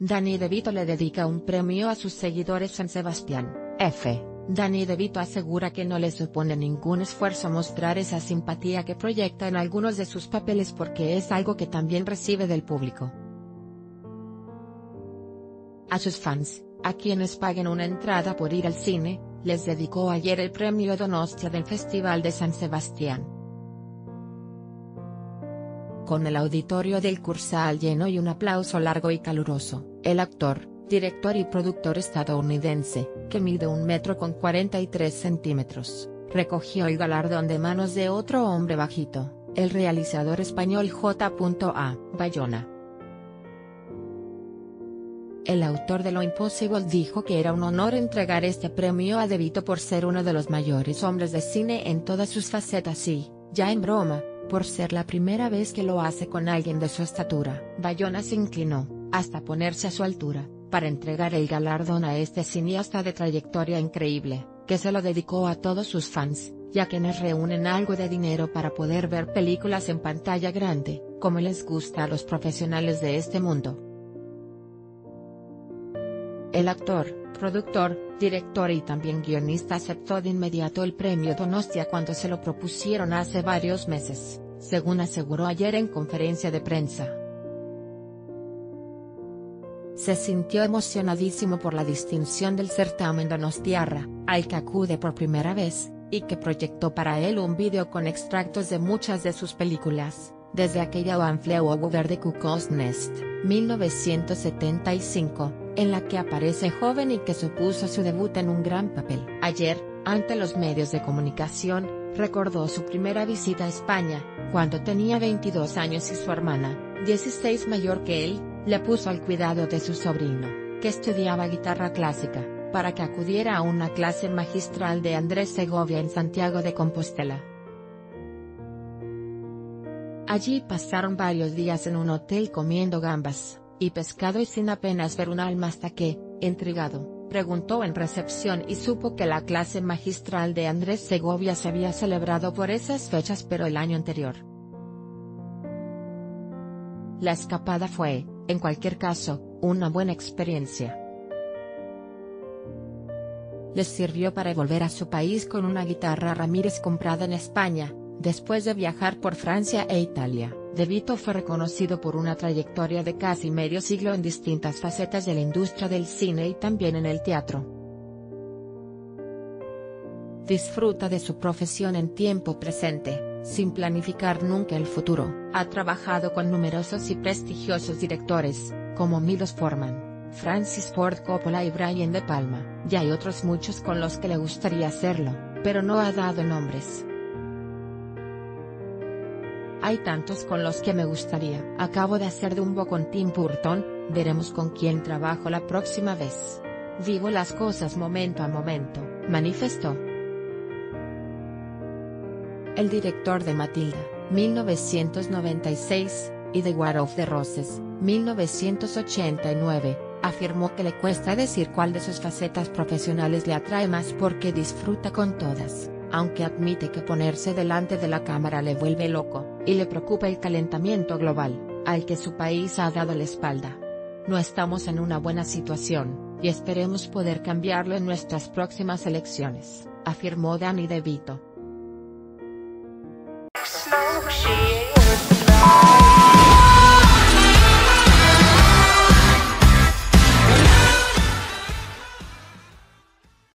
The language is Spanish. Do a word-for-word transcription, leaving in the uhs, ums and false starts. Danny DeVito le dedica un premio a sus seguidores en San Sebastián, F. Danny DeVito asegura que no le supone ningún esfuerzo mostrar esa simpatía que proyecta en algunos de sus papeles porque es algo que también recibe del público. A sus fans, a quienes paguen una entrada por ir al cine, les dedicó ayer el premio Donostia del Festival de San Sebastián. Con el auditorio del Kursaal lleno y un aplauso largo y caluroso, el actor, director y productor estadounidense, que mide un metro con cuarenta y tres centímetros, recogió el galardón de manos de otro hombre bajito, el realizador español J A Bayona. El autor de Lo Imposible dijo que era un honor entregar este premio a DeVito por ser uno de los mayores hombres de cine en todas sus facetas y, ya en broma, por ser la primera vez que lo hace con alguien de su estatura. Bayona se inclinó, hasta ponerse a su altura, para entregar el galardón a este cineasta de trayectoria increíble, que se lo dedicó a todos sus fans, y a quienes reúnen algo de dinero para poder ver películas en pantalla grande, como les gusta a los profesionales de este mundo. El actor, productor, director y también guionista aceptó de inmediato el premio Donostia cuando se lo propusieron hace varios meses, según aseguró ayer en conferencia de prensa. Se sintió emocionadísimo por la distinción del certamen donostiarra, al que acude por primera vez, y que proyectó para él un vídeo con extractos de muchas de sus películas, desde aquella One Flew Over the Cuckoo's Nest, mil novecientos setenta y cinco, en la que aparece joven y que supuso su debut en un gran papel. Ayer, ante los medios de comunicación, recordó su primera visita a España, cuando tenía veintidós años y su hermana, dieciséis mayor que él, le puso al cuidado de su sobrino, que estudiaba guitarra clásica, para que acudiera a una clase magistral de Andrés Segovia en Santiago de Compostela. Allí pasaron varios días en un hotel comiendo gambas y pescado y sin apenas ver un alma hasta que, intrigado, preguntó en recepción y supo que la clase magistral de Andrés Segovia se había celebrado por esas fechas pero el año anterior. La escapada fue, en cualquier caso, una buena experiencia. Les sirvió para volver a su país con una guitarra Ramírez comprada en España, después de viajar por Francia e Italia. DeVito fue reconocido por una trayectoria de casi medio siglo en distintas facetas de la industria del cine y también en el teatro. Disfruta de su profesión en tiempo presente, sin planificar nunca el futuro. Ha trabajado con numerosos y prestigiosos directores, como Milos Forman, Francis Ford Coppola y Brian De Palma, y hay otros muchos con los que le gustaría hacerlo, pero no ha dado nombres. Hay tantos con los que me gustaría. Acabo de hacer Dumbo con Tim Burton, veremos con quién trabajo la próxima vez. Vivo las cosas momento a momento, manifestó. El director de Matilda, mil novecientos noventa y seis, y de War of the Roses, mil novecientos ochenta y nueve, afirmó que le cuesta decir cuál de sus facetas profesionales le atrae más porque disfruta con todas, aunque admite que ponerse delante de la cámara le vuelve loco, y le preocupa el calentamiento global, al que su país ha dado la espalda. No estamos en una buena situación, y esperemos poder cambiarlo en nuestras próximas elecciones, afirmó Danny DeVito.